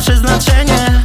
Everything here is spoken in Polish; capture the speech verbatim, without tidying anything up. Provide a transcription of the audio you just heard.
ma przeznaczenie.